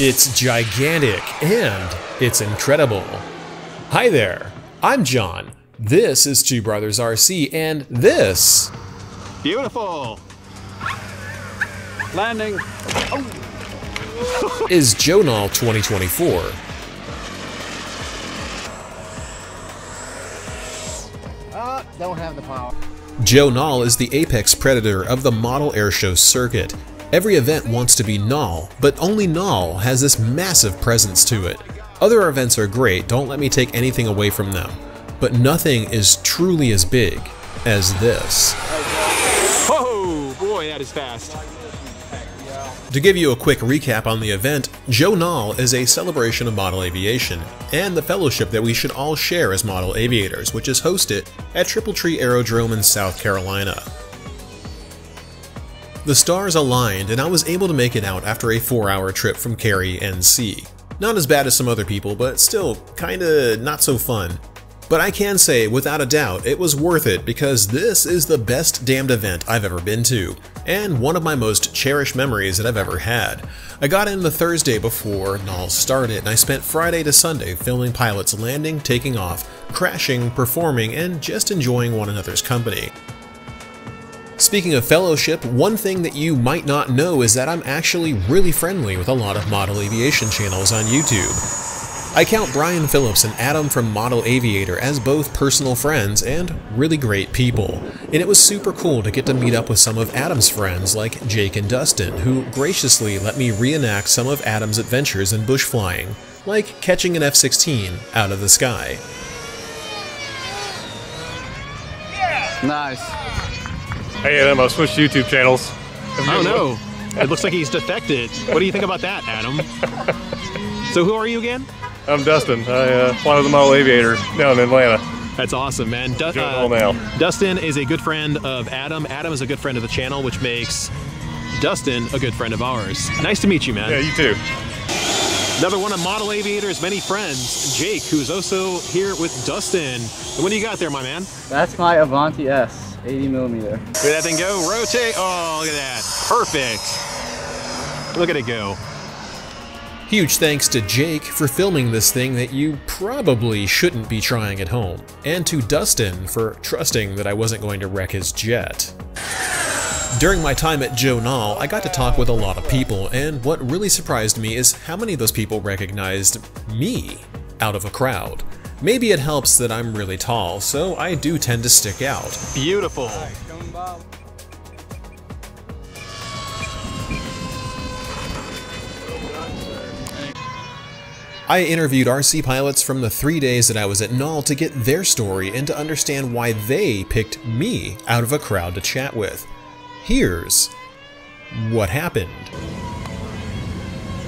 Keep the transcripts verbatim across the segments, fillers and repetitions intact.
It's gigantic and it's incredible. Hi there, I'm John. This is Two Brothers R C and this... Beautiful! Landing! Oh. ...is Joe Nall twenty twenty-four. Uh, don't have the power. Joe Nall is the apex predator of the model airshow circuit. Every event wants to be Nall, but only Nall has this massive presence to it. Other events are great, don't let me take anything away from them, but nothing is truly as big as this. Oh boy, that is fast. To give you a quick recap on the event, Joe Nall is a celebration of model aviation and the fellowship that we should all share as model aviators, which is hosted at Triple Tree Aerodrome in South Carolina. The stars aligned and I was able to make it out after a four hour trip from Cary, N C. Not as bad as some other people, but still kinda not so fun. But I can say without a doubt it was worth it because this is the best damned event I've ever been to, and one of my most cherished memories that I've ever had. I got in the Thursday before Nall started and I spent Friday to Sunday filming pilots landing, taking off, crashing, performing, and just enjoying one another's company. Speaking of fellowship, one thing that you might not know is that I'm actually really friendly with a lot of model aviation channels on YouTube. I count Brian Phillips and Adam from Model Aviator as both personal friends and really great people, and it was super cool to get to meet up with some of Adam's friends like Jake and Dustin, who graciously let me reenact some of Adam's adventures in bush flying, like catching an F sixteen out of the sky. Yeah. Nice. Hey Adam, I switched YouTube channels. I don't know. It looks like he's defected. What do you think about that, Adam? So who are you again? I'm Dustin. I uh, fly with the Model Aviator down in Atlanta. That's awesome, man. Du uh, now. Dustin is a good friend of Adam. Adam is a good friend of the channel, which makes Dustin a good friend of ours. Nice to meet you, man. Yeah, you too. Another one of Model Aviator's many friends, Jake, who's also here with Dustin. What do you got there, my man? That's my Avanti S. eighty millimeter. Look at that thing go, rotate, oh look at that, perfect. Look at it go. Huge thanks to Jake for filming this thing that you probably shouldn't be trying at home, and to Dustin for trusting that I wasn't going to wreck his jet. During my time at Joe Nall, I got to talk with a lot of people, and what really surprised me is how many of those people recognized me out of a crowd. Maybe it helps that I'm really tall, so I do tend to stick out. Beautiful. I interviewed R C pilots from the three days that I was at Nall to get their story and to understand why they picked me out of a crowd to chat with. Here's what happened.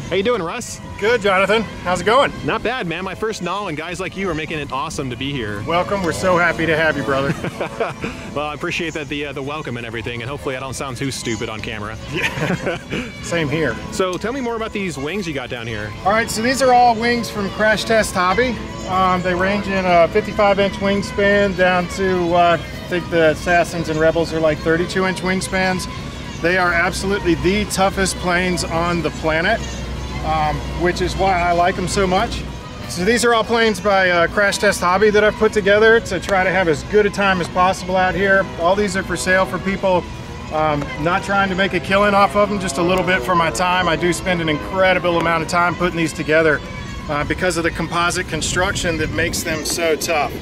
How you doing, Russ? Good, Jonathan. How's it going? Not bad, man. My first Nall, and guys like you are making it awesome to be here. Welcome. We're so happy to have you, brother. Well, I appreciate that the uh, the welcome and everything, and hopefully I don't sound too stupid on camera. Yeah. Same here. So tell me more about these wings you got down here. All right, so these are all wings from Crash Test Hobby. Um, they range in a fifty-five inch wingspan down to, uh, I think the Assassins and Rebels are like thirty-two inch wingspans. They are absolutely the toughest planes on the planet. Um, which is why I like them so much. So these are all planes by uh, Crash Test Hobby that I've put together to try to have as good a time as possible out here. All these are for sale for people um, not trying to make a killing off of them, just a little bit for my time. I do spend an incredible amount of time putting these together uh, because of the composite construction that makes them so tough.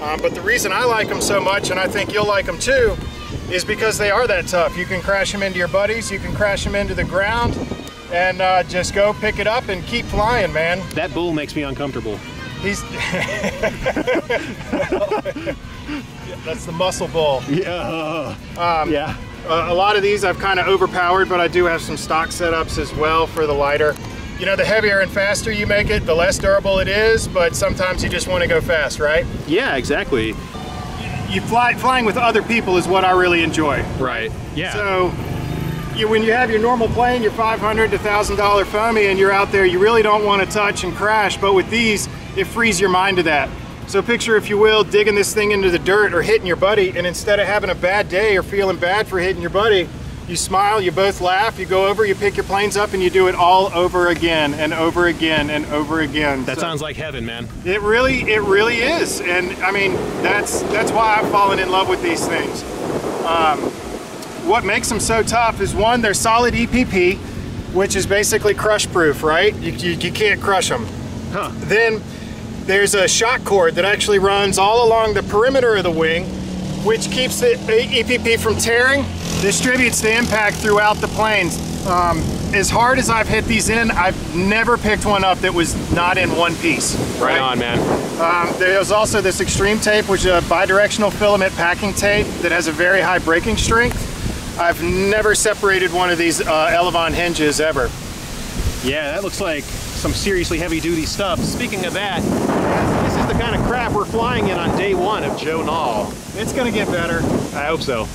Um, but the reason I like them so much, and I think you'll like them too, is because they are that tough. You can crash them into your buddies, you can crash them into the ground, and uh, just go pick it up and keep flying, man. That bull makes me uncomfortable. He's... That's the muscle bull. Yeah. Um, yeah. A, a lot of these I've kind of overpowered, but I do have some stock setups as well for the lighter. You know, the heavier and faster you make it, the less durable it is, but sometimes you just want to go fast, right? Yeah, exactly. You fly, flying with other people is what I really enjoy. Right, yeah. So, You, when you have your normal plane, your five hundred to one thousand dollar foamy, and you're out there, you really don't want to touch and crash, but with these, it frees your mind to that. So picture, if you will, digging this thing into the dirt or hitting your buddy, and instead of having a bad day or feeling bad for hitting your buddy, You smile, you both laugh, you go over, you pick your planes up, and you do it all over again and over again and over again. That so, sounds like heaven, man. It really, it really is. And I mean, that's that's why I've fallen in love with these things. Um, what makes them so tough is, one, they're solid E P P, which is basically crush proof, right? You, you, you can't crush them. Huh. Then there's a shock cord that actually runs all along the perimeter of the wing, which keeps the E P P from tearing, distributes the impact throughout the planes. Um, as hard as I've hit these in, I've never picked one up that was not in one piece. Right, right on, man. Um, there's also this Extreme Tape, which is a bidirectional filament packing tape that has a very high braking strength. I've never separated one of these uh, Elevon hinges ever. Yeah, that looks like some seriously heavy-duty stuff. Speaking of that, this is the kind of crap we're flying in on day one of Joe Nall. It's gonna get better. I hope so.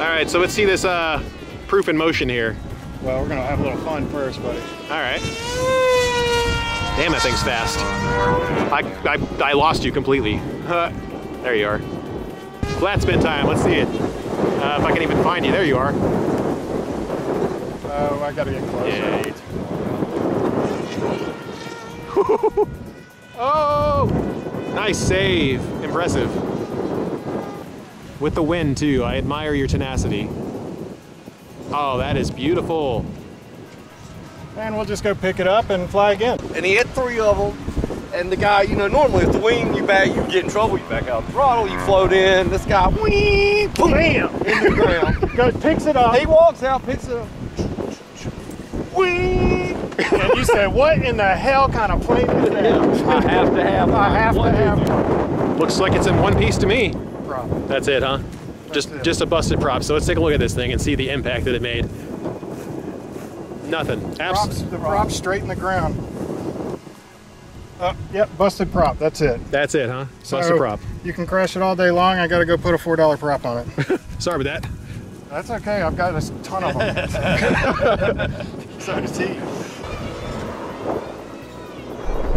All right, so let's see this uh, proof in motion here. Well, we're gonna have a little fun first, buddy. All right. Damn, that thing's fast. I, I, I lost you completely. Uh, there you are. Flat spin time, let's see it. Uh, if I can even find you, there you are. Oh, I gotta get closer. Yeah. Oh! Nice save. Impressive. With the wind, too. I admire your tenacity. Oh, that is beautiful. And we'll just go pick it up and fly again. And he hit three of them. And the guy, you know, normally if the wing, you back, you get in trouble. You back out the throttle, you float in. This guy, whee, bam, in the ground. Goes, picks it up. He walks out, picks it up. Whee! And you said, what in the hell kind of plane is that? I have to have. I have to have. Looks like it's in one piece to me. Prop. That's it, huh? That's just it. Just a busted prop. So let's take a look at this thing and see the impact that it made. Nothing. Props, the prop straight in the ground. Uh, yep, busted prop. That's it. That's it, huh? Busted so prop. You can crash it all day long. I got to go put a four dollar prop on it. Sorry about that. That's okay. I've got a ton of them. Sorry to see you.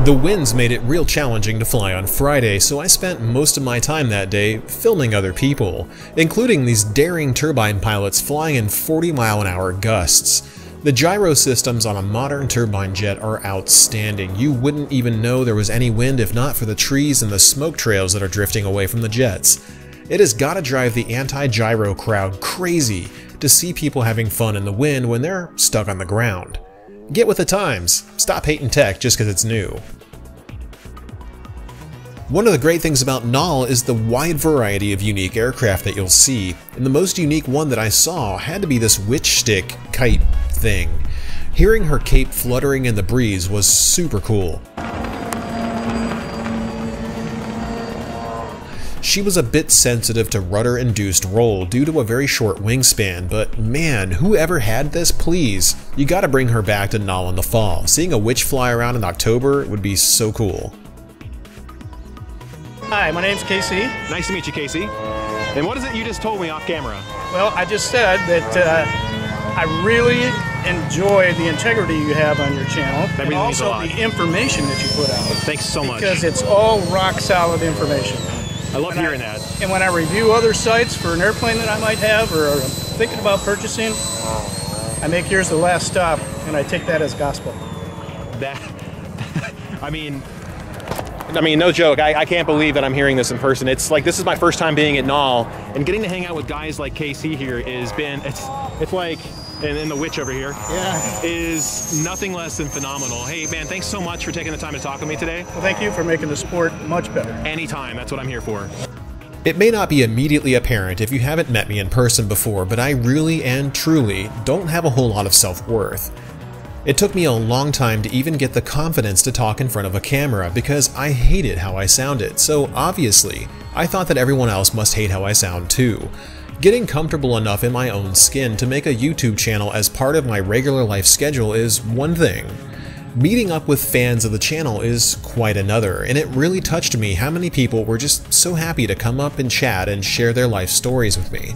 The winds made it real challenging to fly on Friday, so I spent most of my time that day filming other people, including these daring turbine pilots flying in forty mile an hour gusts. The gyro systems on a modern turbine jet are outstanding. You wouldn't even know there was any wind if not for the trees and the smoke trails that are drifting away from the jets. It has got to drive the anti-gyro crowd crazy to see people having fun in the wind when they're stuck on the ground. Get with the times. Stop hating tech just because it's new. One of the great things about Nall is the wide variety of unique aircraft that you'll see, and the most unique one that I saw had to be this witch stick kite thing. Hearing her cape fluttering in the breeze was super cool. She was a bit sensitive to rudder-induced roll due to a very short wingspan, but man, whoever had this, please, you gotta bring her back to Nall in the fall. Seeing a witch fly around in October would be so cool. Hi, my name's K C. Nice to meet you, K C. And what is it you just told me off camera? Well, I just said that uh, I really enjoy the integrity you have on your channel, that and also the information that you put out. Thanks so much. Because it's all rock-solid information. I love and hearing I, that. And when I review other sites for an airplane that I might have or I'm thinking about purchasing, I make yours the last stop and I take that as gospel. That, I mean, I mean, no joke. I, I can't believe that I'm hearing this in person. It's like, this is my first time being at Nall, and getting to hang out with guys like K C here is been, it's, it's like, and then the witch over here, yeah, is nothing less than phenomenal. Hey, man, thanks so much for taking the time to talk with me today. Well, thank you for making the sport much better. Anytime, that's what I'm here for. It may not be immediately apparent if you haven't met me in person before, but I really and truly don't have a whole lot of self-worth. It took me a long time to even get the confidence to talk in front of a camera because I hated how I sounded, so obviously, I thought that everyone else must hate how I sound too. Getting comfortable enough in my own skin to make a YouTube channel as part of my regular life schedule is one thing. Meeting up with fans of the channel is quite another, and it really touched me how many people were just so happy to come up and chat and share their life stories with me.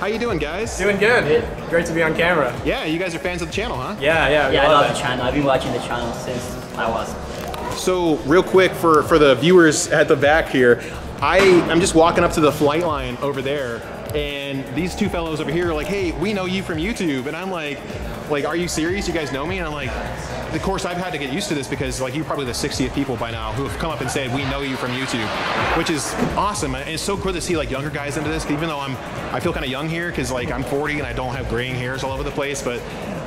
How you doing, guys? Doing good. Good. Great to be on camera. Yeah, you guys are fans of the channel, huh? Yeah, yeah. Yeah, I love it. The channel. I've been watching the channel since I was. So real quick for, for the viewers at the back here, I, I'm just walking up to the flight line over there, and these two fellows over here are like, hey, we know you from YouTube. And I'm like, like, are you serious? You guys know me? And I'm like, of course, I've had to get used to this because, like, you're probably the sixtieth people by now who have come up and said, we know you from YouTube, which is awesome. And it's so cool to see, like, younger guys into this, even though I'm, I feel kind of young here because, like, I'm forty and I don't have graying hairs all over the place. But,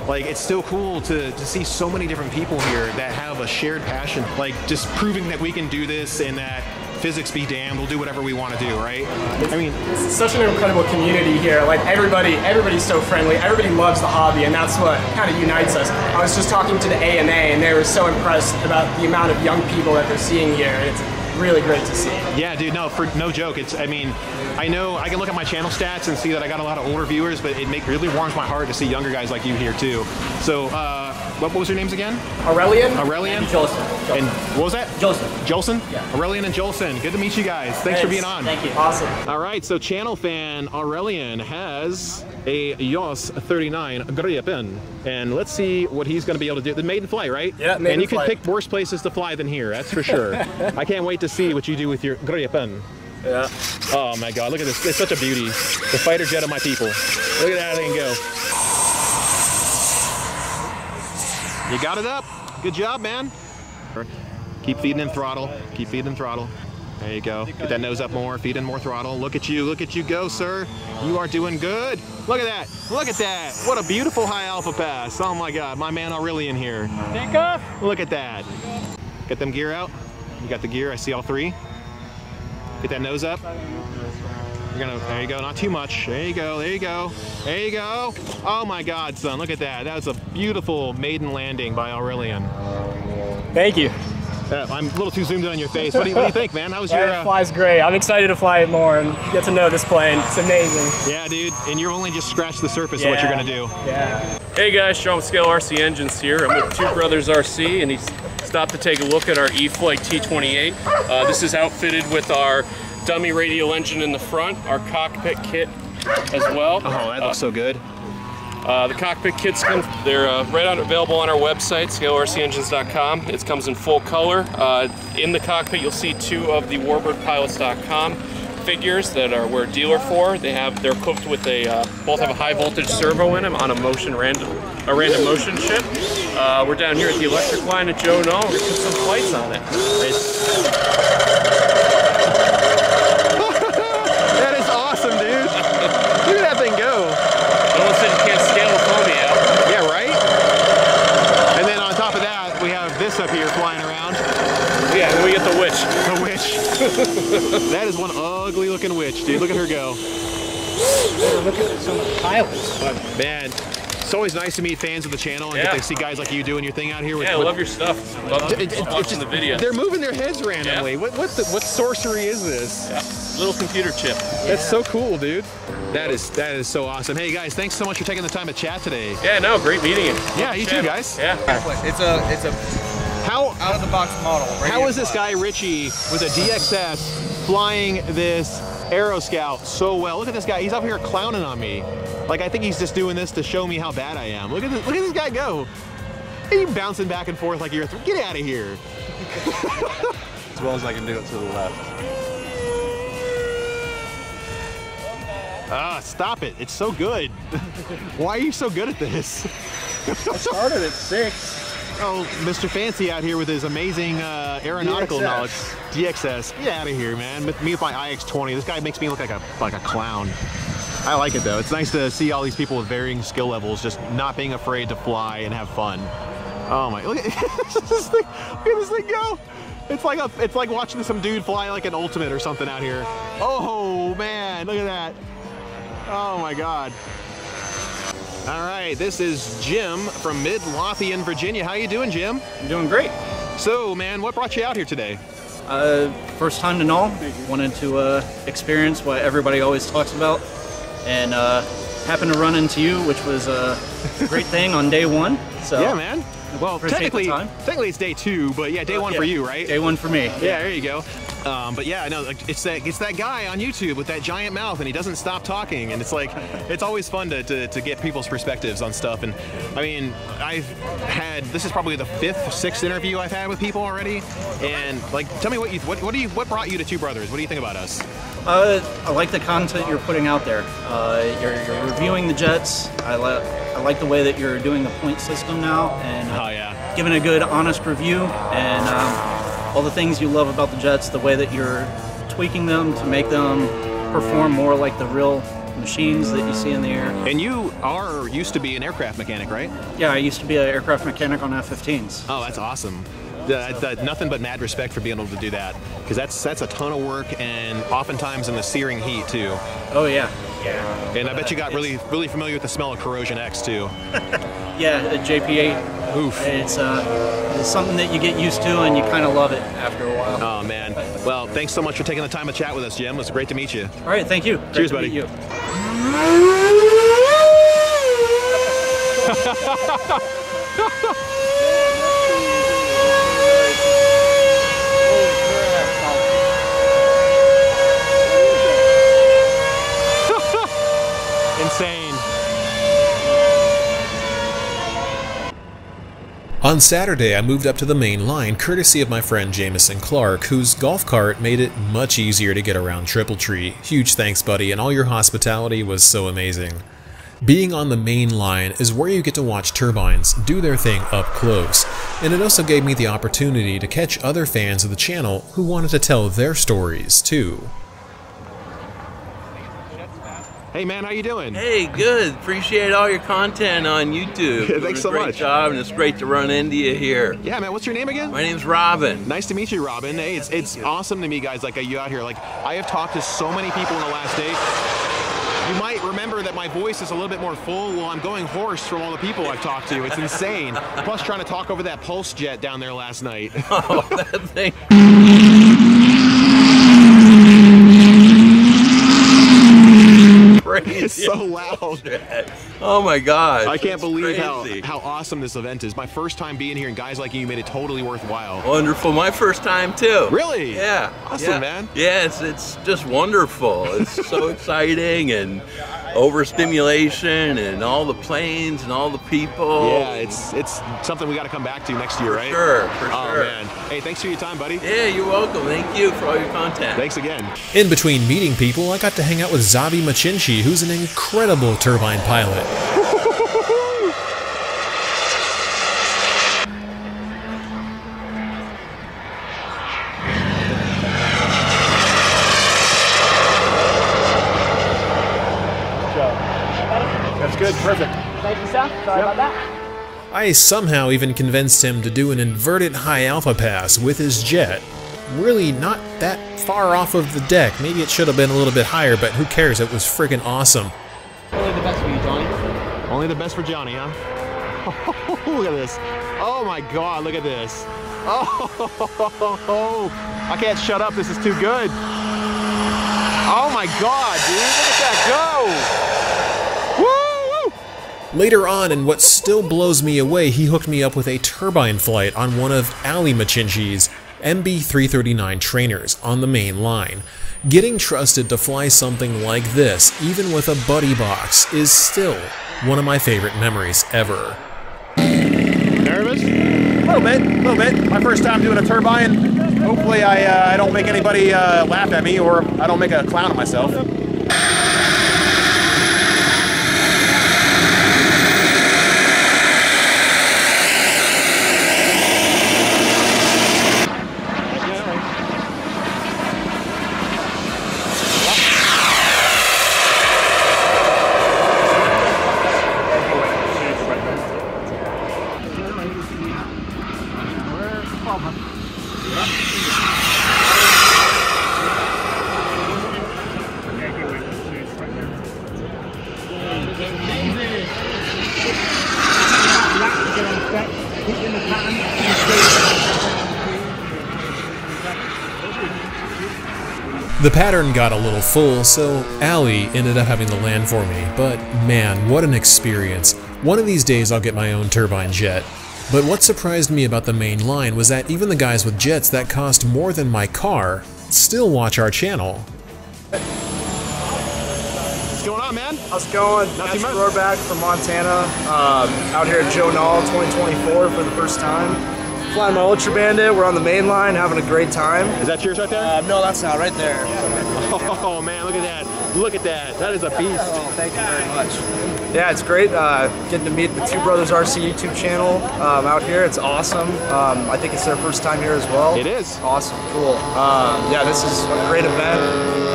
like, it's still cool to, to see so many different people here that have a shared passion, like, just proving that we can do this and that physics be damned, we'll do whatever we want to do, right? It's, I mean, it's such an incredible community here. Like, everybody, everybody's so friendly. Everybody loves the hobby, and that's what kind of unites us. I was just talking to the A M A, and they were so impressed about the amount of young people that they're seeing here. It's really great to see. Yeah, dude, no, for no joke. It's, I mean, I know I can look at my channel stats and see that I got a lot of older viewers, but it make, really warms my heart to see younger guys like you here too. So, uh, what was your names again? Aurelian. Aurelian. And Jolson. Jolson. And what was that? Jolson. Jolson? Yeah. Aurelian and Jolson. Good to meet you guys. Thanks, Thanks for being on. Thank you. Awesome. All right, so channel fan Aurelian has a Yos thirty-nine Gripen. And let's see what he's going to be able to do. The maiden flight, right? Yeah, maiden And you flight. Can pick worse places to fly than here, that's for sure. I can't wait to see what you do with your Gripen. Yeah. Oh, my God. Look at this. It's such a beauty. The fighter jet of my people. Look at that thing go. You got it up. Good job, man. Keep feeding in throttle. Keep feeding in throttle. There you go. Get that nose up more. Feed in more throttle. Look at you. Look at you go, sir. You are doing good. Look at that. Look at that. What a beautiful high alpha pass. Oh, my God. My man Aurelian here. Take off. Look at that. Get them gear out. You got the gear. I see all three. Get that nose up. You're gonna, there you go, not too much. There you go, there you go, there you go. Oh my God, son, look at that. That was a beautiful maiden landing by Aurelian. Thank you. Uh, I'm a little too zoomed in on your face. What do you, what do you think, man? How was yeah, your... Uh... It flies great. I'm excited to fly it more and get to know this plane. It's amazing. Yeah, dude, and you're only just scratched the surface yeah. of what you're gonna do. Yeah. Hey guys, Sean with Scale R C Engines here. I'm with Two Brothers R C, and he's stopped to take a look at our E-Flight T twenty-eight. Uh, this is outfitted with our dummy radial engine in the front, our cockpit kit as well. Oh, that looks uh, so good. Uh, the cockpit kits, come, they're uh, right on, available on our website, scale R C engines dot com. It comes in full color. Uh, in the cockpit, you'll see two of the warbird pilots dot com figures that are we're a dealer for. They have, they're equipped with a, uh, both have a high voltage servo in them on a motion random, a random motion ship. Uh, we're down here at the electric line at Joe Nall. We're gonna put some flights on it. It's, up here flying around. Yeah, and we get the witch. The witch. That is one ugly looking witch, dude. Look at her go. Yeah, look at some pilots. But man, it's always nice to meet fans of the channel and yeah. get to see guys like you doing your thing out here. With, yeah, I love your stuff. Love it, it, it, watching just, the video. They're moving their heads randomly. Yeah. What, what, the, what sorcery is this? Yeah. Little computer chip. Yeah. That's so cool, dude. That is that is so awesome. Hey guys, thanks so much for taking the time to chat today. Yeah, no, great meeting you. Yeah, you too, guys. Yeah. It's a it's a. How, out of the box model. How is this guy Richie with a D X S flying this Aero Scout so well? Look at this guy, he's up here clowning on me. Like, I think he's just doing this to show me how bad I am. Look at this, look at this guy go. He's bouncing back and forth like you're, get out of here. As well as I can do it to the left. Ah, stop it, it's so good. Why are you so good at this? I started at six. Oh, Mister Fancy out here with his amazing uh, aeronautical D X S. Knowledge. D X S, get out of here, man. With me with my I X twenty, this guy makes me look like a like a clown. I like it though. It's nice to see all these people with varying skill levels just not being afraid to fly and have fun. Oh my! Look at this thing. Look at this thing go. It's like a, it's like watching some dude fly like an ultimate or something out here. Oh man, look at that. Oh my God. All right, this is Jim from Mid-Lothian, Virginia. How you doing, Jim? I'm doing great. So, man, what brought you out here today? Uh, first time to Nall. Wanted to uh, experience what everybody always talks about, and uh, happened to run into you, which was a great thing on day one. So yeah, man. Well, technically, technically it's day two, but yeah, day uh, one yeah. for you, right? Day one for me. Yeah, yeah. There you go. Um, but yeah, I know, like, it's that it's that guy on YouTube with that giant mouth, and he doesn't stop talking, and it's like, it's always fun to, to, to get people's perspectives on stuff. And I mean, I've had, this is probably the fifth, sixth interview I've had with people already, and like, tell me what you what what do you what brought you to Two Brothers? What do you think about us? Uh, I like the content you're putting out there. Uh, you're, you're reviewing the jets. I like I like the way that you're doing the point system now, and uh, oh, yeah. giving a good, honest review, and. Um, All the things you love about the jets, the way that you're tweaking them to make them perform more like the real machines that you see in the air. And you are or used to be an aircraft mechanic, right? Yeah, I used to be an aircraft mechanic on F fifteens. Oh, that's so. Awesome. The, the, nothing but mad respect for being able to do that, because that's that's a ton of work, and oftentimes in the searing heat too. Oh yeah, yeah. And I bet you got uh, really really familiar with the smell of Corrosion X too. Yeah, the J P eight. Oof. It's uh, it's something that you get used to, and you kind of love it after a while. Oh man. Well, thanks so much for taking the time to chat with us, Jim. It was great to meet you. All right, thank you. Cheers, buddy. Great to meet you. On Saturday, I moved up to the main line, courtesy of my friend Jamison Clark, whose golf cart made it much easier to get around Triple Tree. Huge thanks, buddy, and all your hospitality was so amazing. Being on the main line is where you get to watch turbines do their thing up close, and it also gave me the opportunity to catch other fans of the channel who wanted to tell their stories, too. Hey man, how you doing? Hey, good. Appreciate all your content on YouTube. Yeah, thanks so much. Great job, and it's great to run into you here. Yeah, man. What's your name again? My name's Robin. Nice to meet you, Robin. Hey, it's it's awesome to meet guys like you out here. Like, I have talked to so many people in the last day. You might remember that my voice is a little bit more full. Well, I'm going hoarse from all the people I've talked to. It's insane. Plus, trying to talk over that pulse jet down there last night. Oh, that thing. It's so loud. Oh my god. I can't believe how, how awesome this event is. My first time being here, and guys like you made it totally worthwhile. Wonderful. My first time too. Really? Yeah. Awesome, yeah. Man. Yeah, it's, it's just wonderful. It's so exciting, and overstimulation, and all the planes and all the people. Yeah, it's it's something we got to come back to next year, right? For sure, for sure. Oh man. Hey, thanks for your time, buddy. Yeah, you're welcome. Thank you for all your content. Thanks again. In between meeting people, I got to hang out with Zabi Machinchi, who's an incredible turbine pilot. That's good, perfect. Thank you, sir. Sorry yep. about that. I somehow even convinced him to do an inverted high alpha pass with his jet. Really not that far off of the deck. Maybe it should have been a little bit higher, but who cares? It was freaking awesome. Only the best for you, Johnny. Only the best for Johnny, huh? Oh, look at this. Oh my god, look at this. Oh, I can't shut up. This is too good. Oh my god, dude. Look at that go. Later on, and what still blows me away, he hooked me up with a turbine flight on one of Ali Machinchi's M B three thirty-nine trainers on the main line. Getting trusted to fly something like this, even with a buddy box, is still one of my favorite memories ever. Nervous? A little bit, a little bit. My first time doing a turbine. Hopefully I, uh, I don't make anybody uh, laugh at me, or I don't make a clown of myself. The pattern got a little full, so Ali ended up having the land for me, but man, what an experience. One of these days I'll get my own turbine jet. But what surprised me about the main line was that even the guys with jets that cost more than my car still watch our channel. What's going on, man? How's it going? Not too much. We're back from Montana, um, out here at Joe Nall twenty twenty-four for the first time. Flying my Ultra Bandit, we're on the main line, having a great time. Is that yours right there? Uh, no, that's not, right there. Oh man, look at that, look at that, that is a beast. Oh, thank you very much. Yeah, it's great uh, getting to meet the Two Brothers R C YouTube channel um, out here, it's awesome. Um, I think it's their first time here as well. It is. Awesome, cool. Um, yeah, this is a great event.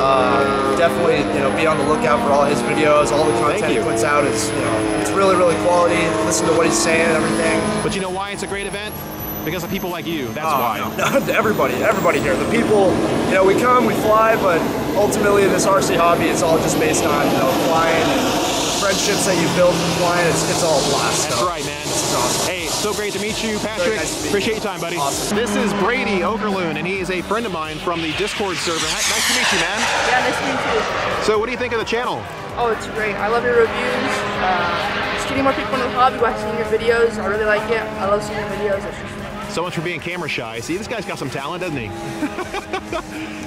Uh, definitely, you know, be on the lookout for all his videos, all the content he puts out is, you know, it's really, really quality. Listen to what he's saying and everything. But you know why it's a great event? Because of people like you, that's oh, why. No, everybody, everybody here. The people, you know, we come, we fly, but ultimately this R C hobby, it's all just based on, you know, flying and friendships that you build from flying. It's, it's all a blast. That's so. Right, man. This is awesome. Hey, so great to meet you, Patrick. Nice to meet Appreciate you. Your time, buddy. Awesome. This is Brady Okerlund, and he is a friend of mine from the Discord server. Nice to meet you, man. Yeah, nice to meet you. So what do you think of the channel? Oh, it's great. I love your reviews. Uh, just getting more people in the hobby by seeing your videos. I really like it. I love seeing your videos. It's just so much for being camera shy. See, this guy's got some talent, doesn't he?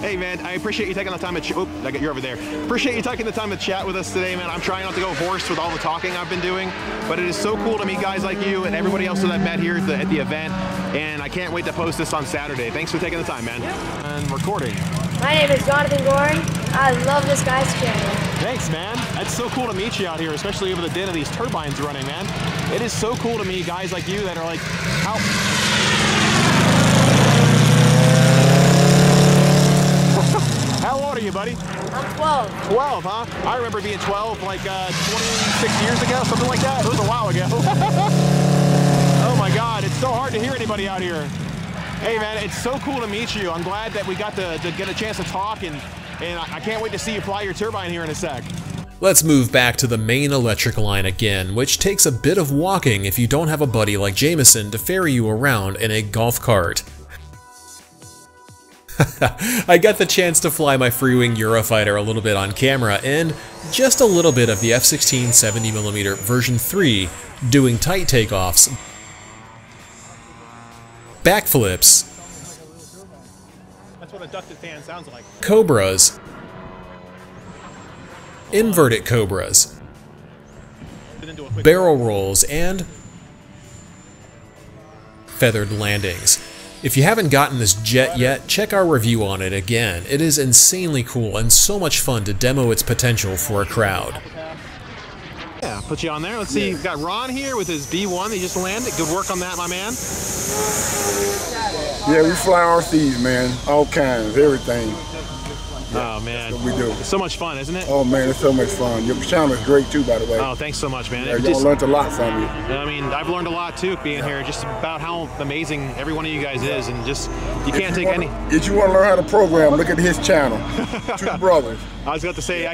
Hey, man, I appreciate you taking the time to ch- Oop, you're over there. Appreciate you taking the time to chat with us today, man. I'm trying not to go hoarse with all the talking I've been doing, but it is so cool to meet guys like you and everybody else that I've met here at the, at the event, and I can't wait to post this on Saturday. Thanks for taking the time, man. Yep. And recording. My name is Jonathan Goring. I love this guy's channel. Thanks, man. That's so cool to meet you out here, especially over the din of these turbines running, man. It is so cool to meet guys like you that are like, how... You, buddy? I'm twelve. twelve, huh? I remember being twelve like uh, twenty-six years ago, something like that. It was a while ago. Oh my God, it's so hard to hear anybody out here. Hey man, it's so cool to meet you. I'm glad that we got to, to get a chance to talk, and, and I can't wait to see you fly your turbine here in a sec. Let's move back to the main electric line again, which takes a bit of walking if you don't have a buddy like Jameson to ferry you around in a golf cart. I got the chance to fly my freewing Eurofighter a little bit on camera and just a little bit of the F sixteen seventy millimeter version three doing tight takeoffs, backflips, like. Cobras, inverted cobras, barrel rolls, and feathered landings. If you haven't gotten this jet yet, check our review on it again. It is insanely cool and so much fun to demo its potential for a crowd. Yeah, put you on there. Let's see, we've got Ron here with his B one that he just landed. Good work on that, my man. Yeah, we fly R Cs, man. All kinds, everything. Yeah, oh, man. That's what we do. It's so much fun, isn't it? Oh, man, it's so much fun. Your channel is great, too, by the way. Oh, thanks so much, man. Yeah, you just, learned a lot from you. I mean, I've learned a lot, too, being yeah. here, just about how amazing every one of you guys is, and just, you if can't you take wanna, any... If you want to learn how to program, look at his channel, Two Brothers. I was about to say, I,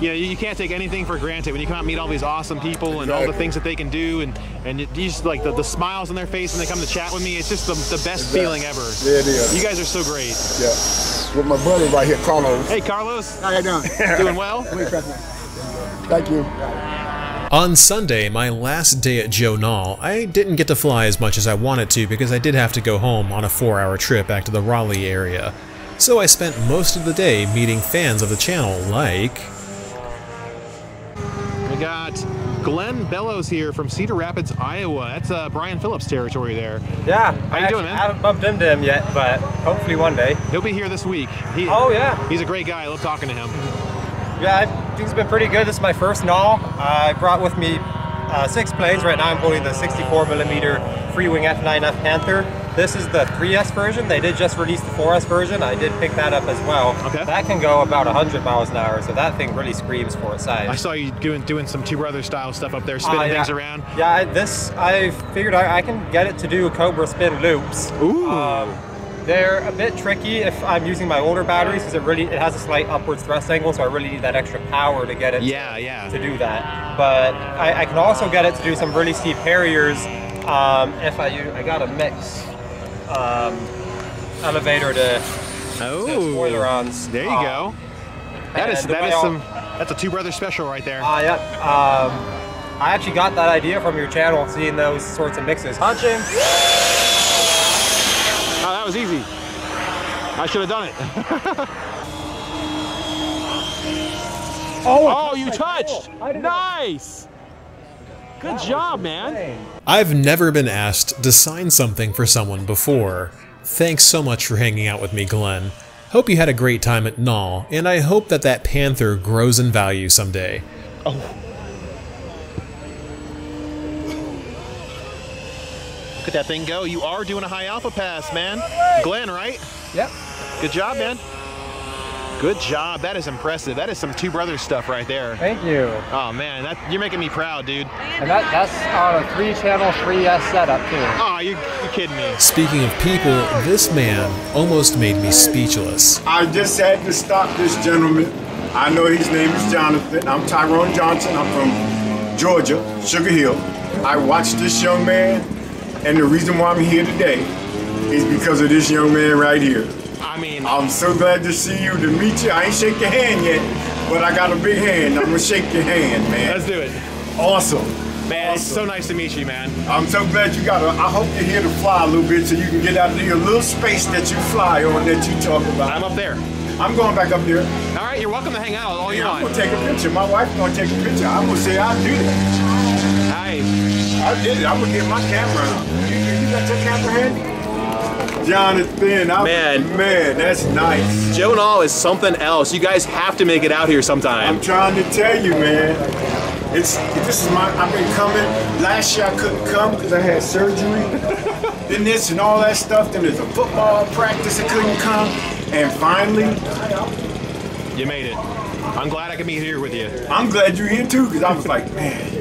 you know, you can't take anything for granted when you come out and meet all these awesome people exactly. and all the things that they can do, and, and you just, like, the, the smiles on their face when they come to chat with me, it's just the, the best exactly. feeling ever. Yeah, it is. You guys are so great. Yeah. With my brother right here, Carlos. Hey, Carlos. How you doing? Doing well? Thank you. On Sunday, my last day at Joe Nall, I didn't get to fly as much as I wanted to because I did have to go home on a four hour trip back to the Raleigh area. So I spent most of the day meeting fans of the channel like... We got Glenn Bellows here from Cedar Rapids, Iowa. That's uh, Brian Phillips territory there. Yeah. How I you doing, man? I haven't bumped into him yet, but hopefully one day. He'll be here this week. He, oh, yeah. He's a great guy. I love talking to him. Yeah, things have been pretty good. This is my first Nall. Uh, I brought with me uh, six planes. Right now I'm holding the sixty-four millimeter Freewing F nine F Panther. This is the three S version. They did just release the four S version. I did pick that up as well. Okay. That can go about one hundred miles an hour, so that thing really screams for its size. I saw you doing doing some Two Brothers style stuff up there, spinning uh, yeah. things around. Yeah, I, this, I figured I, I can get it to do Cobra spin loops. Ooh. Um, they're a bit tricky if I'm using my older batteries because it really it has a slight upwards thrust angle, so I really need that extra power to get it yeah, to, yeah. to do that. But I, I can also get it to do some really steep Harriers um, if I use, I got a mix. Um, elevator to, oh, to spoilerons. There you um, go. That is that is I'll, some. That's a Two Brothers special right there. Ah, uh, yeah. Um, I actually got that idea from your channel, seeing those sorts of mixes. Punching. Oh, that was easy. I should have done it. oh, oh you touched. Nice. Good job, man. I've never been asked to sign something for someone before. Thanks so much for hanging out with me, Glenn. Hope you had a great time at Nall, and I hope that that panther grows in value someday. Oh. Look at that thing go. You are doing a high alpha pass, man. Glenn, right? Yep. Good job, man. Good job. That is impressive. That is some Two Brothers stuff right there. Thank you. Oh, man. That, you're making me proud, dude. And that, that's on a three-channel, three S setup, too. Oh, you're, you're kidding me. Speaking of people, this man almost made me speechless. I just had to stop this gentleman. I know his name is Jonathan. I'm Tyrone Johnson. I'm from Georgia, Sugar Hill. I watched this young man, and the reason why I'm here today is because of this young man right here. I mean, I'm so glad to see you, to meet you. I ain't shake your hand yet, but I got a big hand. I'm gonna shake your hand, man. Let's do it. Awesome. Man, awesome. It's so nice to meet you, man. I'm so glad you got it. I hope you're here to fly a little bit so you can get out of your little space that you fly on that you talk about. I'm up there. I'm going back up there. All right, you're welcome to hang out all you want. I'm gonna take a picture. My wife's gonna take a picture. I'm gonna say I'll do that. Nice. I did it. I'm gonna get my camera out. You, you got your camera handy? Jonathan, I'm, man. man, that's nice. Joe Nall is something else. You guys have to make it out here sometime. I'm trying to tell you, man. It's this is my. I've been coming. Last year I couldn't come because I had surgery. Then this and all that stuff. Then there's a football practice I couldn't come. And finally, you made it. I'm glad I could be here with you. I'm glad you're here too, because I was like, man.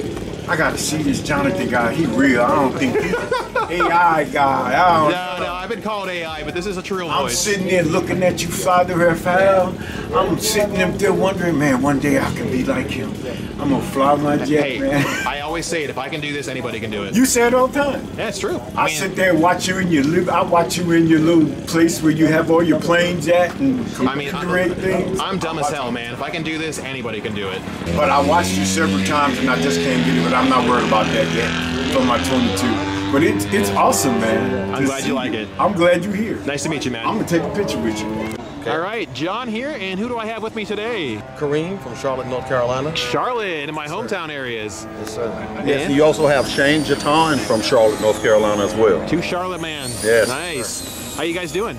I gotta see this Jonathan guy, he real. I don't think he's A I guy. I don't no, know. no, I've been called A I, but this is a true voice. I'm sitting there looking at you father F L. I'm sitting up there wondering, man, one day I can be like him. I'm gonna fly my jet, hey, man. I always say it, if I can do this, anybody can do it. You say it all the time. That's true. I, I mean, sit there and watch you in your live I watch you in your little place where you have all your planes at and I mean, great I'm, things. I'm dumb as hell, man. If I can do this, anybody can do it. But I watched you several times and I just can't get it. I'm not worried about that yet for my twenty-two. But it's, it's awesome, man. I'm glad you like it. I'm glad you're here. Nice to meet you, man. I'm going to take a picture with you. Okay. All right, John here, and who do I have with me today? Kareem from Charlotte, North Carolina. Charlotte, in my yes, hometown sir. areas. Yes, sir. Yes, you also have Shane Jaton from Charlotte, North Carolina as well. Two Charlotte man. Yes. Nice. Sir. How you guys doing?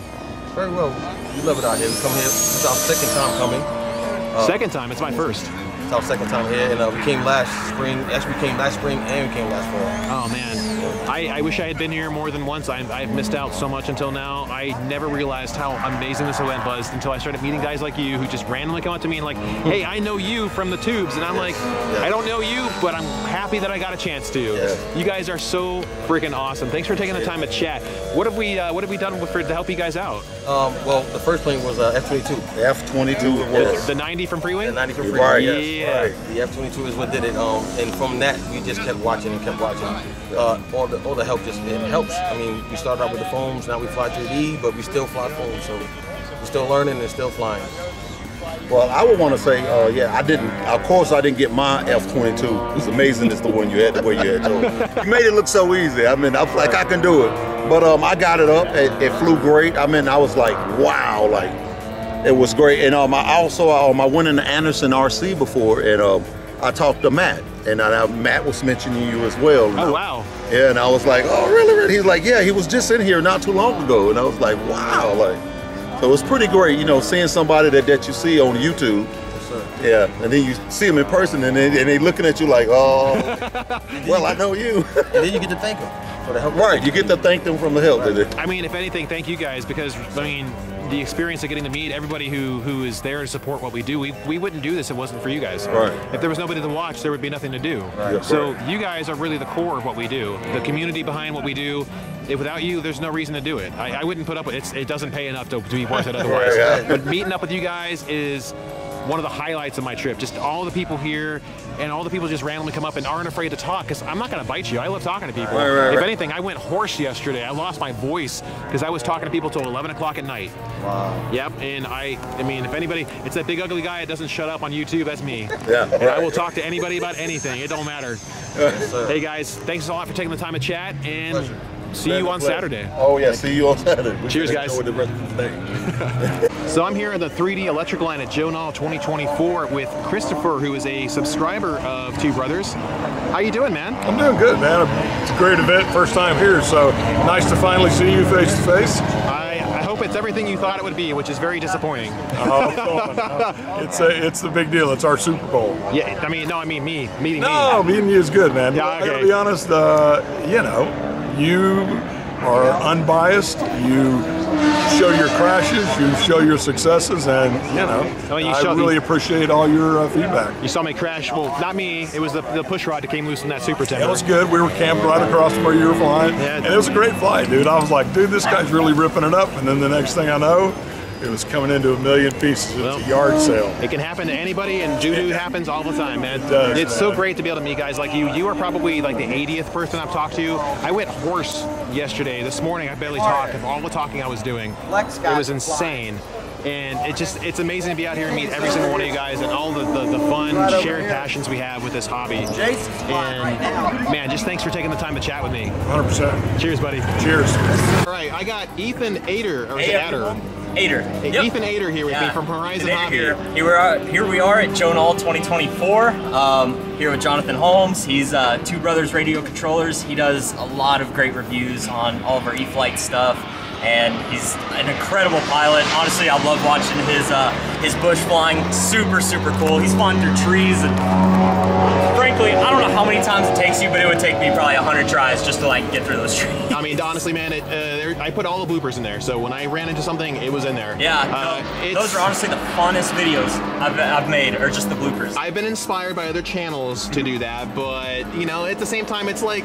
Very well. We love it out here. We come here. It's our second time coming. Uh, second time? It's my first. It's our second time here, and uh, we came last spring. Actually, we came last spring, and we came last fall. Oh man, I, I wish I had been here more than once. I, I've missed out so much until now. I never realized how amazing this event was until I started meeting guys like you who just randomly come up to me and like, hey, I know you from the tubes, and I'm yes. like, yes. I don't know you, but I'm happy that I got a chance to. Yes. You guys are so freaking awesome. Thanks for taking the time to chat. What have we, uh, what have we done for to help you guys out? Um, well, the first plane was uh, F twenty-two. The F twenty-two was the ninety from Freeway. The ninety from Freeway. Right, yes. yeah. Yeah. Right. The F twenty-two is what did it, um, and from that we just kept watching and kept watching. Uh, all the all the help just it helps. I mean, we started out with the foams, now we fly three D, but we still fly foams, so we're still learning and still flying. Well, I would want to say, uh, yeah, I didn't. Of course, I didn't get my F twenty-two. It's amazing, it's the one you had, the way you had. Joe. You made it look so easy. I mean, I was like, I can do it. But um, I got it up. It, it flew great. I mean, I was like, wow, like. It was great, and um, I also um, I went into Anderson R C before, and um, I talked to Matt, and I, Matt was mentioning you as well. Oh wow! Yeah, and I was like, oh really? really? He's like, yeah, he was just in here not too long ago, and I was like, wow, like, so it was pretty great, you know, seeing somebody that that you see on YouTube. Yeah, and then you see them in person, and they, and they looking at you like, oh, well, I know you. And then you get to thank them for the help. Right, you get to thank them from the help. Right. I mean, if anything, thank you guys, because I mean, the experience of getting to meet everybody who who is there to support what we do. We, we wouldn't do this if it wasn't for you guys. Right. If there was nobody to watch, there would be nothing to do. Right. So right. you guys are really the core of what we do, the community behind what we do. If without you, there's no reason to do it. I, I wouldn't put up with it. It doesn't pay enough to be worth it otherwise. Right, yeah. But meeting up with you guys is one of the highlights of my trip. Just all the people here, and all the people just randomly come up and aren't afraid to talk, because I'm not going to bite you. I love talking to people. Right, right, if right. anything, I went hoarse yesterday. I lost my voice because I was talking to people till eleven o'clock at night. Wow. Yep, and I I mean, if anybody, it's that big ugly guy that doesn't shut up on YouTube, that's me. Yeah. And right. I will talk to anybody about anything. It don't matter. Yes, hey guys, thanks a lot for taking the time to chat, and pleasure. See you on Saturday. Oh yeah, see you on Saturday. We Cheers, guys. Enjoy the rest of the day. So I'm here in the three D electric line at Joe Nall twenty twenty-four with Christopher, who is a subscriber of Two Brothers. How you doing, man? I'm doing good, man. It's a great event, first time here, so nice to finally see you face to face. It's everything you thought it would be, which is very disappointing. Oh, it's a, it's the big deal. It's our Super Bowl. Yeah, I mean, no, I mean me meeting. No, me. meeting you is good, man. Yeah, well, okay. I gotta be honest. Uh, you know, you are unbiased. You show your crashes. You show your successes, and you know, well, you I really me. appreciate all your uh, feedback. You saw me crash. Well, not me. It was the, the push rod that came loose in that super tender. That was good. We were camped right across from where you were flying, yeah, and it was a great flight, dude. I was like, dude, this guy's really ripping it up. And then the next thing I know, it was coming into a million pieces. It's well, a yard sale. It can happen to anybody, and judo happens all the time, man. It does, it's man. so great to be able to meet guys like you. You are probably like the eightieth person I've talked to. I went horse yesterday. This morning I barely talked of all the talking I was doing. It was insane. And it just, it's amazing to be out here and meet every single one of you guys and all the, the, the fun, right shared here. passions we have with this hobby. And man, just thanks for taking the time to chat with me. one hundred percent. Cheers, buddy. Cheers. All right, I got Ethan Ader, or is it Ader? Ader. Hey, yep. Ethan Ader here with yeah. me from Horizon Hobby. Here. Here, we are, here we are at Joe Nall twenty twenty-four, um, here with Jonathan Holmes. He's uh, Two Brothers Radio Controllers. He does a lot of great reviews on all of our E-Flight stuff, and he's an incredible pilot. Honestly, I love watching his uh, his bush flying. Super, super cool. He's flying through trees, and frankly, I don't know how many times it takes you, but it would take me probably a hundred tries just to like get through those trees. I mean, honestly, man, it, uh, I put all the bloopers in there, so when I ran into something, it was in there. Yeah, uh, no, those are honestly the funnest videos I've, I've made, or just the bloopers. I've been inspired by other channels to do that, but you know, at the same time, it's like,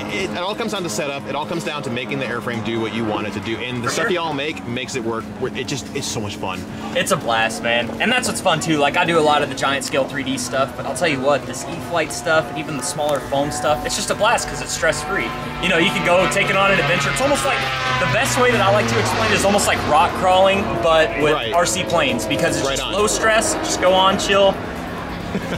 It, it all comes down to setup. It all comes down to making the airframe do what you want it to do, and the For stuff sure. y'all make makes it work. It just it's so much fun. It's a blast, man, and that's what's fun too. Like I do a lot of the giant scale three D stuff, but I'll tell you what, this E-Flight stuff, and even the smaller foam stuff, it's just a blast because it's stress free. You know, you can go take it on an adventure. It's almost like the best way that I like to explain it is almost like rock crawling, but with right. R C planes because it's right just on. low stress. Just go on, chill.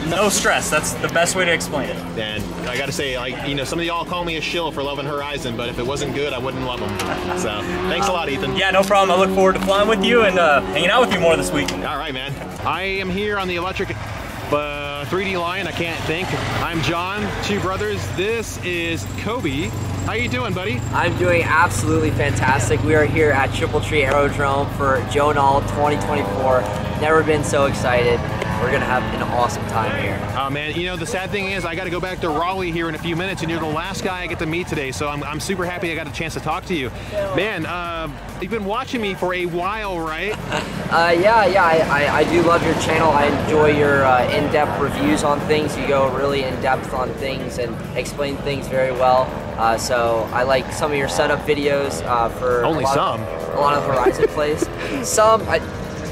No stress. That's the best way to explain it. And I gotta say, like, you know, some of y'all call me a shill for loving Horizon, but if it wasn't good, I wouldn't love them. So thanks a lot, Ethan. Yeah, no problem. I look forward to flying with you and uh, hanging out with you more this week. All right, man. I am here on the electric uh, three D line. I can't think. I'm John, Two Brothers. This is Kobe. How you doing, buddy? I'm doing absolutely fantastic. We are here at Triple Tree Aerodrome for Joe Nall twenty twenty-four. Never been so excited. We're gonna have an awesome time here. Oh man, you know, the sad thing is I gotta go back to Raleigh here in a few minutes and you're the last guy I get to meet today, so I'm, I'm super happy I got a chance to talk to you. Man, uh, you've been watching me for a while, right? uh, yeah, yeah, I, I, I do love your channel. I enjoy your uh, in-depth reviews on things. You go really in-depth on things and explain things very well. Uh, so I like some of your setup videos uh, for- Only a lot some. Of, a lot of Horizon plays. Some. I,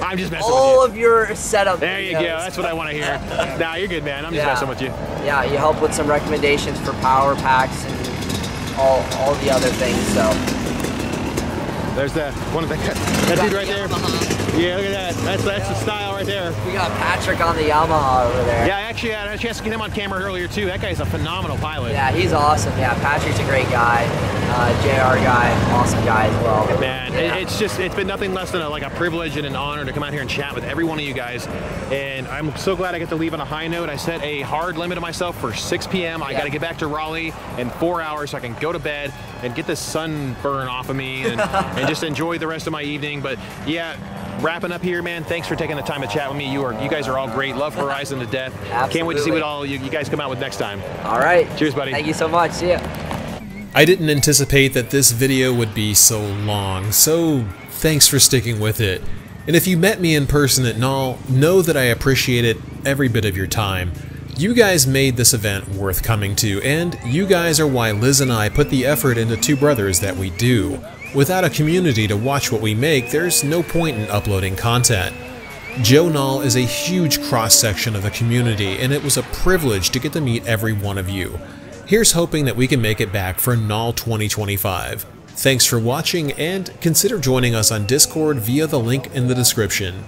I'm just messing All with you. All of your setup There videos. you go, that's what I want to hear. Nah, you're good, man, I'm just yeah. messing with you. Yeah, you help with some recommendations for power packs and all, all the other things, so. There's that, one of the, that dude right there. Yeah, look at that, that's, that's yeah. the style right there. We got Patrick on the Yamaha over there. Yeah, I actually had a chance to get him on camera earlier too. That guy's a phenomenal pilot. Yeah, he's awesome, yeah, Patrick's a great guy. Uh, J R guy, awesome guy as well. Man, yeah. it's just, it's been nothing less than a, like a privilege and an honor to come out here and chat with every one of you guys. And I'm so glad I get to leave on a high note. I set a hard limit of myself for six P M I yeah. gotta get back to Raleigh in four hours so I can go to bed and get this sunburn off of me and, and just enjoy the rest of my evening. But yeah, wrapping up here, man, thanks for taking the time to chat with me. You are, you guys are all great. Love Horizon to death. Absolutely. Can't wait to see what all you, you guys come out with next time. All right. Cheers, buddy. Thank you so much, see ya. I didn't anticipate that this video would be so long, so thanks for sticking with it. And if you met me in person at Nall, know that I appreciated every bit of your time. You guys made this event worth coming to, and you guys are why Liz and I put the effort into Two Brothers that we do. Without a community to watch what we make, there's no point in uploading content. Joe Nall is a huge cross-section of the community, and it was a privilege to get to meet every one of you. Here's hoping that we can make it back for Nall twenty twenty-five. Thanks for watching, and consider joining us on Discord via the link in the description.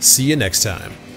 See you next time.